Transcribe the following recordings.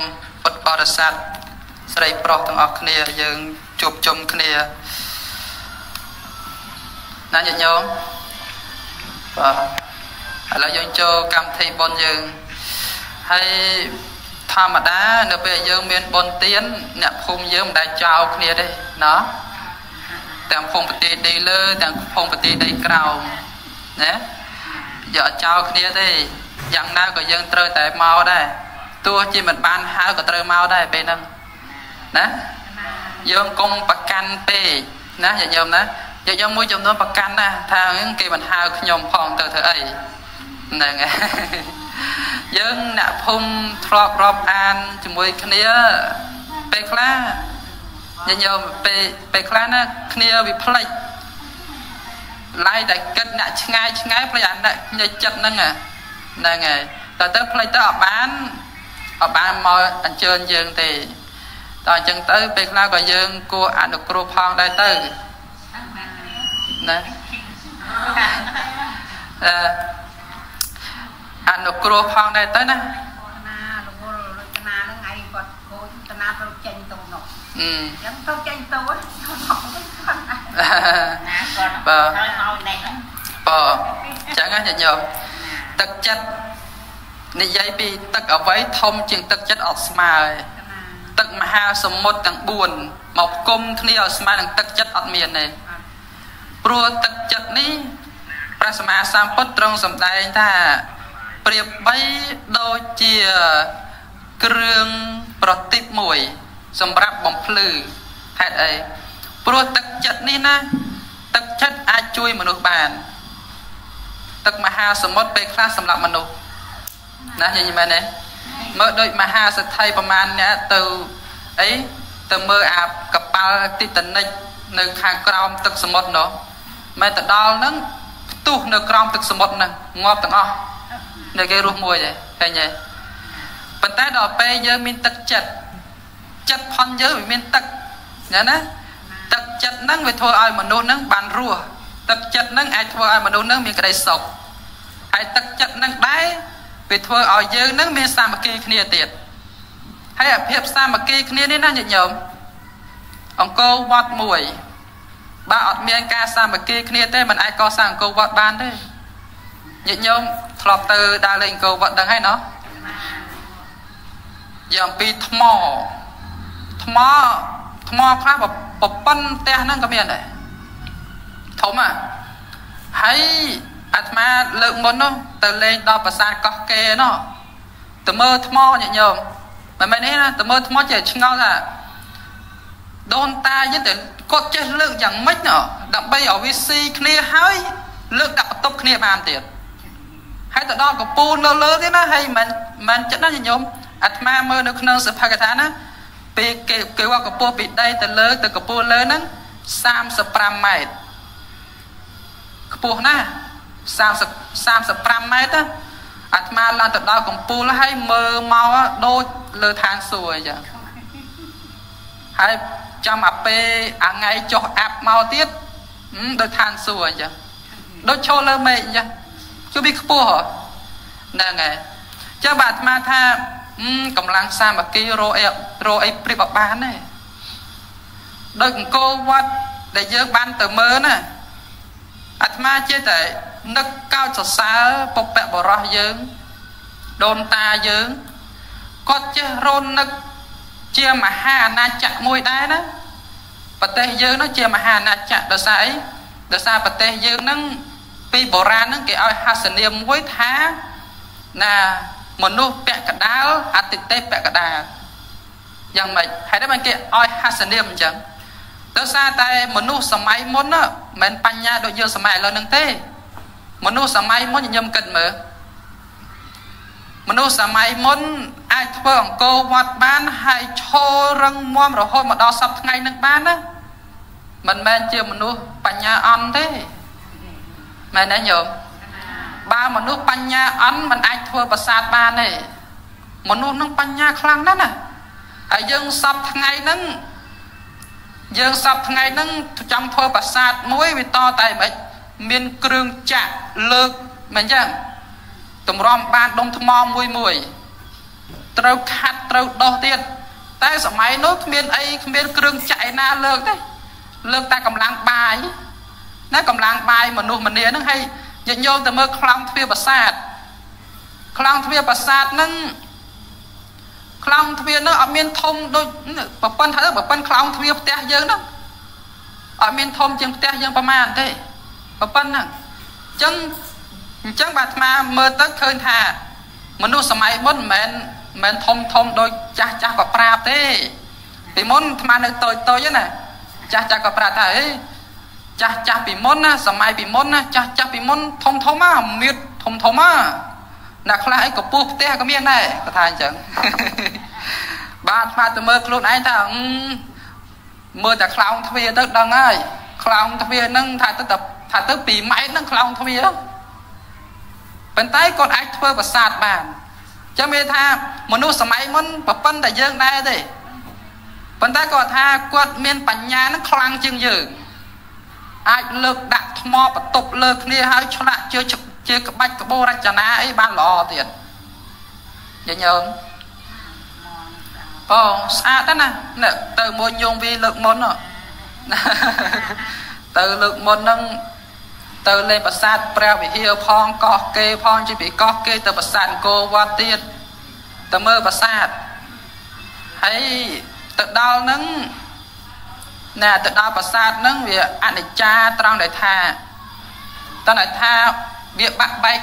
ແລະຍາມ ตัวที่มันบ้านเฮาก็ bạn mời anh chơi dương thì toàn chân tới việc là gọi dương của anh được group phong đại tử anh được group phong đại tử nè chẳng ai nhận nhiều thực chất nè giấy bị tắc ở váy thông chừng tắc chất ở smile tắc mà ha sớm một tầng buồn mọc cung khi ở smile đằng tắc chất ở miền này pro tắc chất ní prasma sampot trong sầm tay ta bẹp bay đôi chia kương protein mùi sầm ráp bóng phừ hạt ấy pro tắc chất ní na tắc chất ai chui mà được bàn tắc mà ha sớm một bê class sầm lặng mà được nãy như vậy này mơ đôi mà ha sẽ thay bầm anh nè từ ấy từ mơ áp cặp ba Titanic nâng hàng gram tức số một nữa mày từ đó nâng tu nâng gram tức số một nâng ngọt từng o nâng cái ruột mùi vậy hay nhỉ phần tái đỏ pe giờ mình tật chật chật phun giờ mình tật nhớ nè tật chật nâng về thôi ai mà nô nâng bàn rùa tật chật nâng ai thôi ai mà nô nâng mình cái đây sọc ai tật chật nâng đáy vì thua ở dưới nước miền Sa Mạc Kỳ kia tiệt hay là hiệp Sa Mạc Kỳ kia nên nó nhẹ nhõm ông cô vót mùi ba ở miền ca Sa Mạc Kỳ kia thế mình ai có sang cô vót ban đấy nhẹ nhõm thọp từ đa lệnh cô vót đằng hay nó dòng pi thmo khác bập bắn te nâng cái miền này thấm à hay Atma lượng môn nó từ lên đo và xa có kê nó từ mơ thmo nhẹ nhàng mà mày nói là từ mơ thmo chỉ ngon là đôn ta với từ cốt chất lượng chẳng mấy nữa đậm bay ở VC kia hơi lượng đậm tốc kia bàn tiền hay từ đó có pun lơ lơ thế nó hay mình chất nó nhẹ nhàng Atma mơ được nâng sự phá cái thán á bị kêu qua có pun bị đây từ có pun lớn nắng sam sự pram mày có pun na 35 m អាត្មាឡើងទៅដល់កំពូលហើយមើលមកដូចលើឋានសួរអញ្ចឹងហើយចាំអាពេលអាថ្ងៃចុះអាប់មកទៀតដោយឋានសួរអញ្ចឹងដូចឈលលើមេអញ្ចឹងគឺវាខ្ពស់ហ្នឹងហើយចាំអាអាត្មាថាកំឡុង នឹងកោចសរសើរពុពៈបរោះយើងដូនតាយើងគាត់ចេះរននឹកជាមហាណាចៈមួយដែរណាប្រទេសយើងនោះជាមហាណាចៈដោយសារអីដោយសារប្រទេសយើងនឹងពីបុរាណនឹងគេឲ្យហាសនាមមួយថាណាមនុស្សពាក់កណ្ដាលអតិទេពាក់កណ្ដាលយ៉ាងម៉េចហើយដល់បានគេឲ្យហាសនាមអញ្ចឹងដោយសារតែមនុស្សសម័យមុនហ្នឹងមិនបញ្ញាដូចយើងសម័យឥឡូវហ្នឹងទេ មនុស្សសម័យមុនខ្ញុំគិតមើលមនុស្សសម័យមុនអាយធ្វើអង្គវត្តបានហើយឈររឹងមាំរហូតមកដល់សពថ្ងៃនឹងបានណាមិនមែនជាមនុស្សបញ្ញាអន់ទេមែនទេញោម miền cường chạ lực mình chẳng tụm rong ban đông thom môi mùi trâu khát trâu đo tiền ta sợ máy nốt miền ấy miền cường chạy na lược đấy lược ta cầm lang bài nó cầm lang bài mà nuôi mình nè nó hay nhận vô từ mơ clang thuyền bờ sạt nâng clang thuyền nó ở miền thông đôi bờ bên thấy bờ bên clang thuyền tè dơ đó ở miền thông chừng tè dơ bờ mạn thế bờ bên nè chừng chừng bạt ma mơ tới khơi thả mình nuôi sắm máy muốn mình thông thông đôi cha cha có prap thế bị muốn mà nó tôi thế này cha cha có prap thế cha cha bị muốn á sắm máy bị muốn á cha cha bị muốn thông á miệt thông á nạc lại có búp tê có miếng này có thay chẳng bạn mà từ mơ luôn anh ta mơ từ clown thuyền tới đằng ấy clown thuyền nâng thay tới tập thay tới bì máy nâng clown thuyền bên tay còn ai thưa và sạt bàn cho mê tha muốn nuôi máy muốn bập bân tại dương này thì bên tay còn tha quật miền bản nhà nó clang chừng dữ ai lực đặt mò và tục lực này hay cho lại chưa chụp chưa các bách các bô ra chả ná ấy ban lò tiền nhớ nhớ ồ xa đó nè từ môn nhung vi lượng môn rồi từ lượng môn nâng từ lên bật sát preo bị hiêu phong có kê phong chỉ bị có kê từ bật sàn cô qua tiền từ mơ bật sát hay tự đo nâng nè tự đo bật sát nâng vì anh để cha trong đại thà ta lại tha việc bạn bay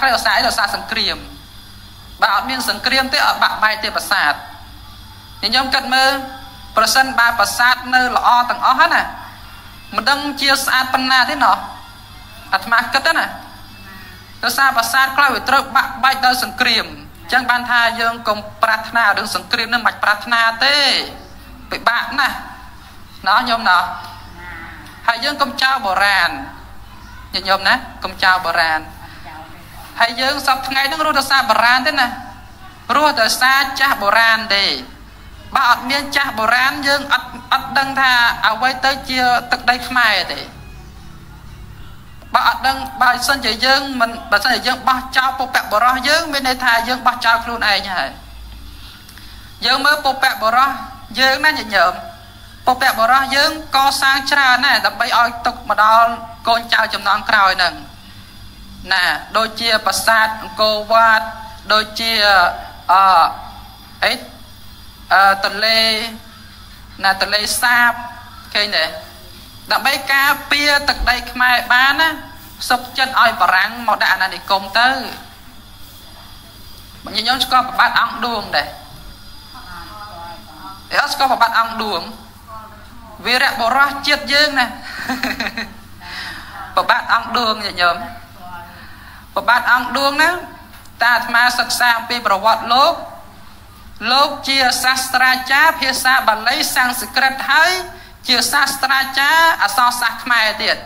khai ở xã sân kiềm bạn miền sân kiềm tới ở bạn bay tới bờ sạt nhìn nhóm cận mơ bờ sân ba bờ sạt nơi lọ tầng ó hết nè mình đang chia sạt phân na thế nọ ạt ma cất đó nè tới xa bờ sạt khai về tới bạn bay tới sân kiềm chẳng ban tha dương cùng pratna đường sân kiềm nên mạch pratna tê bị bạn nè nó nhóm nọ hãy dương công trao bò ràn nhìn nhôm nè công trao bò ràn hãy dương sắp ngay nó rút xa bò ràn thế nè rút xa cha bò ràn đi bà ọt miên cha bò ràn dương ọt đăng thà áo quay tới chia tức đây khám ai thì bà ọt đăng bà sân dạy dương mình bà sân dạy dương bà trao bò bẹp bò rò dương bên đây thà dương bà trao luôn này nhờ dương mới bò bẹp bò rò dương nó nhìn nhôm bộ bè bỏ ra dưỡng co sang chả này đập bay oi tục mà đó con trao chấm non cào này nè đôi chia bát sát cô vát đôi chia ấy tần lê sáp cái này đập bay cá pia tật đây mai bán á sập chân oi và răng màu đạn này để công tơ mình nhớ có bạn ăn đường đấy có bạn ăn đường vì rẽ bỏ ra chết dương này và bạn ăn đường nhỉ nhớ và bạn ăn đường đó ta mà sẵn sàng bị bảo vật lốp lốp chia sastra cha phía xa bà lấy sang secret thấy chia sastra cha à sao sạc mai tiệt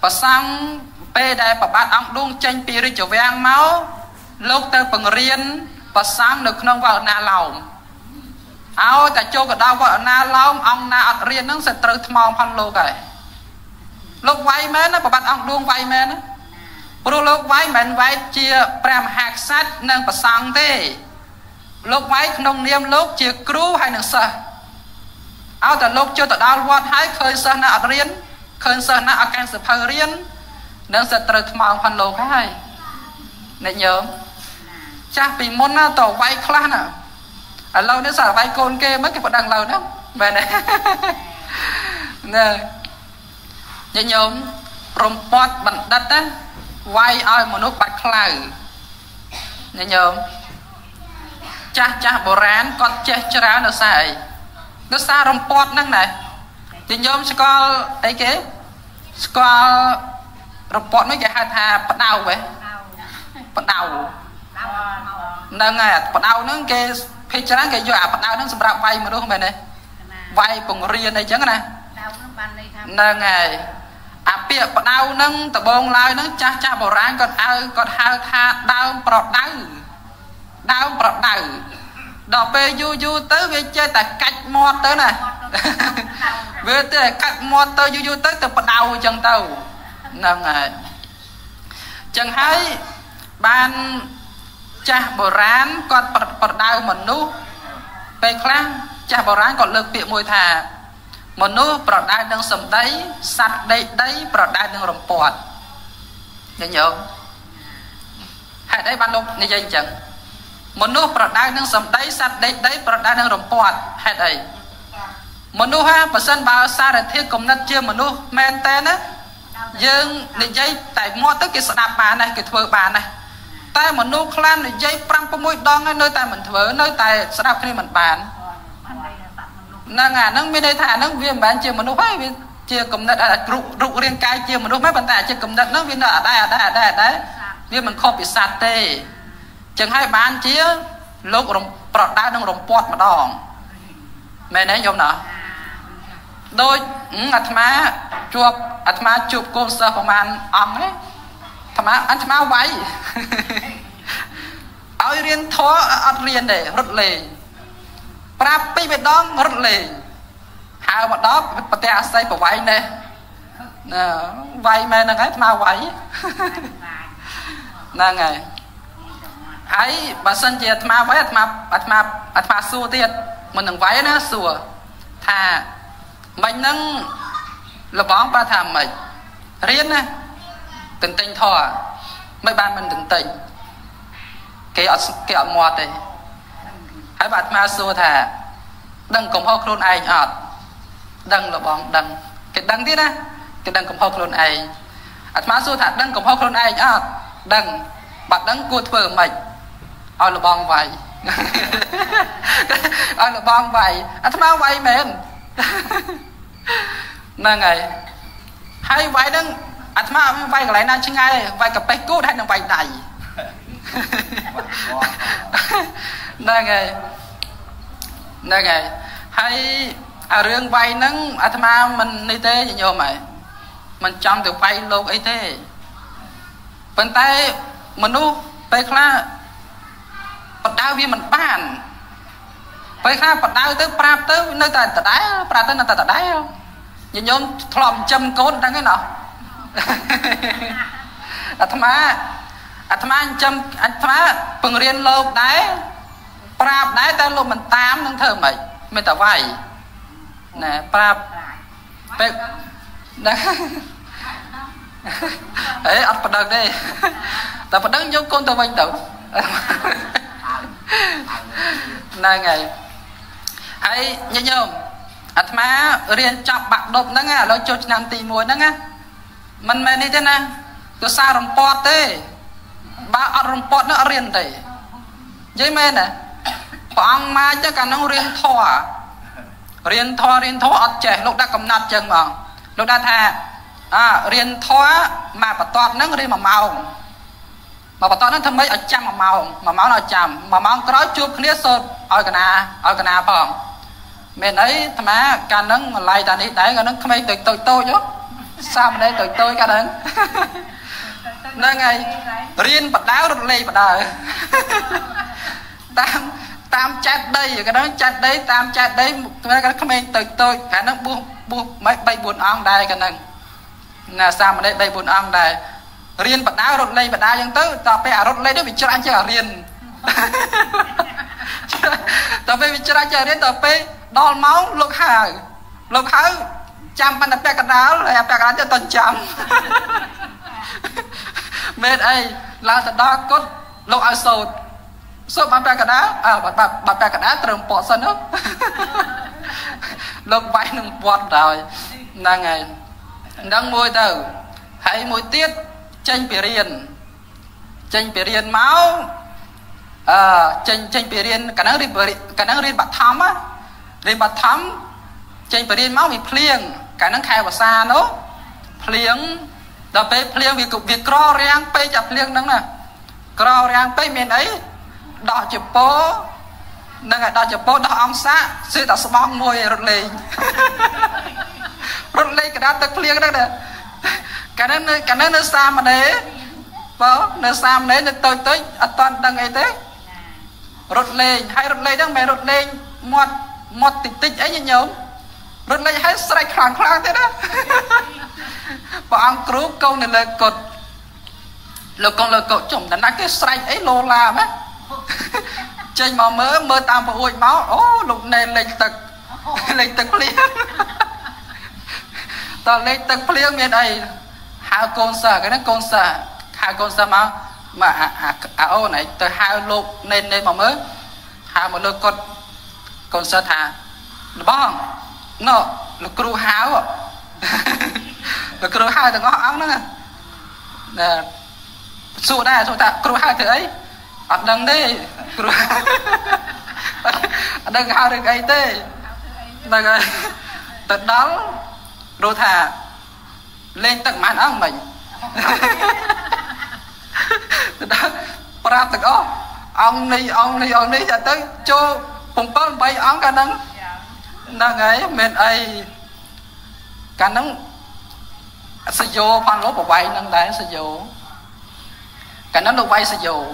và xong bê đây và bạn ăn đường chanh bì rì chỗ vang máu lốp tơ bằng riêng và sáng được nông vào nà lòng áo ta cho cái đau vợ na long ông na ở riêng nó sẽ tự mong phân lô cái lúc vay mến nó bạn ông luôn vay mến rồi lúc vay mình vay chia prem hạt sát nâng và sang thế lúc vay nông niêm lúc chia cứu hay nâng sợ áo ta lúc cho ta đau vợ hãy khơi sợ na ở riêng khơi sợ na ở cạnh sự phơi riêng nâng sẽ tự mong phân lô cái này nhớ chắc vì muốn tổ vay khá nè ở lâu nữa xả vai côn kê mất cái bọn đằng lâu đó về này nè nhớ nhôm rompot bận đất á vai oi một nút bạch lầu nhớ nhôm cha cha bồ rán con che cho ra nó xài nó xa rompot năng này nhớ nhôm sẽ có ấy kế có rompot mấy cái hạt hà bắt đầu vậy bắt đầu nâng này bắt đầu nó kê khi cho nên cái dọa bắt đầu nó sẽ ra vay mà đúng không mày này vay bằng riêng này chẳng này nâng ngày à bịa bắt đầu nâng tập bông lao nâng cha cha bỏ ra còn ao còn hao tha đau bọt đầu đỏ bê du du tới về chơi tại cách mò tới này về tới cách mò tới du du tới từ bắt đầu chân tàu nâng ngày chẳng thấy ban cha bồ rán con bật đau một nút về khang cha bồ rán còn lực bị mùi thà một nút bật đau đang sầm đấy sạt đấy đấy bật đau đang rầm bọt nhớ nhớ hãy đấy ban lúc này dây chẳng một nút bật đau đang sầm đấy sạt đấy đấy bật đau đang rầm bọt hãy đấy một nút ha bờ sân bao xa để thiết cùng đất chưa một nút men tên á dương này dây tại mua tới cái sạp bà này cái thợ bà này tại một nô clan này dây pram có môi đong ở nơi tại mình thở nơi tại sạp kia mình bán nàng à nâng bên đây thả nâng viên bán chia một nô phải viên chia cầm đất là rượu rượu riêng cay chia một nô mấy bàn tay chia cầm đất nâng viên ở đây đấy viên mình không bị sạt tê chẳng hay bán chia lúc rồng bọt đá đang rồng bọt mà đòn mẹ nói giống nọ đôi ngặt má chuột anh má chụp cô sơ của màn ống ấy anh má váy áo riêng thó áo riêng để rút lề prap bị đó rút lề hai bọn đó bật tè xây của váy này váy mẹ là cái má váy là ngày ấy bà sân chị má váy anh má xua tiệt một thằng váy nó xua thà mình nâng là bóng ba thàm mày riêng á từng tình thò mấy bạn mình từng tình cái ở mọt đấy hãy bạn ma xua thà đừng cùng học luôn ai nhọt đừng là bóng đừng cái đăng tiết á cái đừng cùng học luôn ai ở ma xua thà đừng cùng học luôn ai nhọt đừng bạn đừng cua thờ mày ở là bóng vậy ở là bóng vậy ở ma vậy mềm nâng ngày hay vay đăng anh mà vay cái này năn chừng ai vay cặp bách cút hay nâng vay đầy nâng ngày hay à riêng vay nâng anh mà mình đi thế nhiều mày mình trong được vay lâu ấy thế bên tay mình u bây khá bật đau vì mình bàn bây khá bật đau tới prap tới nơi ta đáy prap tới nơi ta đáy nhìn nhóm thòm châm côn đang cái nào à thằng má châm anh thằng má bừng riêng lâu đấy prap đấy ta lâu mình tám đang thơ mày ta vay nè prap đấy ấy ăn bật đằng đây ta bật đằng giống côn tao vay đâu này ngày ấy nhớ nhom anh má riêng chọc bạc đột nâng á, lôi chốt nằm tì mùi nâng á mình mê ní thế nè tôi xa rồng bọt thế bà ọt rồng bọt nó ở riêng thế dưới mê nè bọn mai chắc cả nó riêng thò ọt trẻ lúc đã cầm nạt chừng mà lúc đã thà riêng thò mà bà tọt nâng riêng mà màu mà bà tọt nó thầm mấy ở chăm mà màu nó chăm mà màu có nói chụp cái nít sốt ôi cái nà phòng mẹ ấy thằng má cả nắng mà lại ta đi đấy cả nắng không ai tôi chứ sao mà đây tôi cả nắng nâng ngày riêng bật đáo được lì bật đào tam chat đây cái đó chat đấy tam chat đấy cái không ai tôi cả nắng buông mấy bay buồn ong đây cả nắng là sao mà đây bay buồn ong đây riêng bật đáo được lì bật đào nhưng tới tao phải rút lấy đó bị chơi anh chơi riêng tao phải bị chơi anh chơi đến tao phải đo máu lục hào chăm bạn đặt bè đáo là bè đáo cho tuần chăm bên ấy là đo cốt lục áo sột bạn bè đáo à bạn bè đáo trường bỏ sân nữa lục vay nung bọt rồi là ngày đang môi từ hãy môi tiết tranh bì riền máu tranh bì riền cả nắng riền bạc thắm á riêng bật thắm trên bờ riêng máu bị phèn cả nắng khai và xa nữa phèn đập bê phèn việc cò rang bê chặt phèn nắng nè cò rang bê miền ấy đỏ chụp bố nâng lại đỏ chụp bố đỏ ông xã suy tạo sập bóng môi rụt lì cái đó tự phèn đó nè cả nắng nơi xa mà đấy bố nơi xa mà đấy nơi tôi toàn đang ấy thế rụt lì đang mày rụt lì một tích ấy nhớ rất lấy hết sạch khoảng thế đó bọn cú câu này là cột lô con lô cột chồng đánh cái sạch ấy lô làm á Trên mà mơ mơ tam và ôi máu. Ô lúc này lệnh tực liếng. Tao lệnh tực liếng miền ấy. Hào con sợ cái nó con sợ. Hào con sợ mà áo này tới hào lúc nên mà mơ. Hào một lúc con sợ thả. Bóng. Nó lúc cựu hào. Lúc cựu hào thì ngó áo nữa. Sụt này sụt ta cựu hào thì ấy. Ở đằng đây ở đằng hào được ấy tê đằng ấy tật đó đồ thả lên tận màn áo mình tật đó ra tật đó ông đi dạ tới cho bụng bóng bay ống cả nắng đằng ấy mình ấy cả nắng sẽ vô phan lốp vào bay nắng đấy sẽ vô cả nắng đâu bay sẽ vô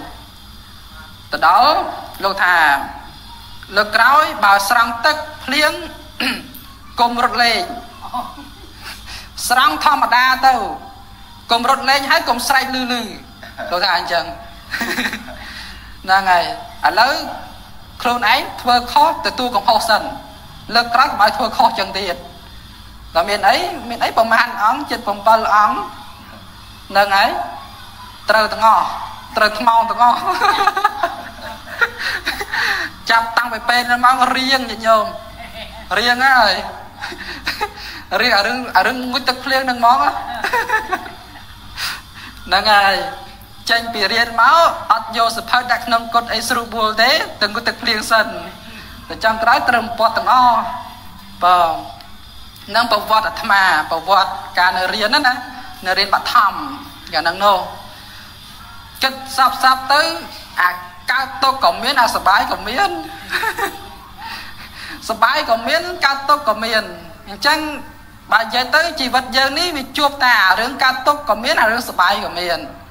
từ đó lúc thà lực rối bảo sáng tức liếng cùng rụt lên sáng thơm đa tâu cùng rụt lên hay cùng say lư lư lúc thà anh chừng nên ngày ở lỡ khuôn ấy thua khó từ tu cùng hồ sân lực rối bảo thua khó chân tiệt là mình ấy bằng hành ống chịch bằng bờ ống nên ấy trừ từ ngò trừ mong từ ngò chạp tăng về bên nó mong riêng nhỉ nhôm riêng á rồi riêng ở rừng ngút tức riêng đừng mong á nâng ai tranh bị riêng máu ọt vô sự phát đặc nông cốt ấy sưu bùa thế từng ngút tức riêng sân để trong cái đó trầm bọt tầng o bờ nâng bờ vọt ở thầm à bờ vọt cả nửa riêng đó nè nửa riêng bạc thầm cả nâng nô chất sắp tới à các tôi còn miếng à sập bái còn miếng các tôi còn miếng chẳng bà dạy tới chỉ vật giờ ní bị chuột tà rương các tôi còn miếng à rương sập bái còn miếng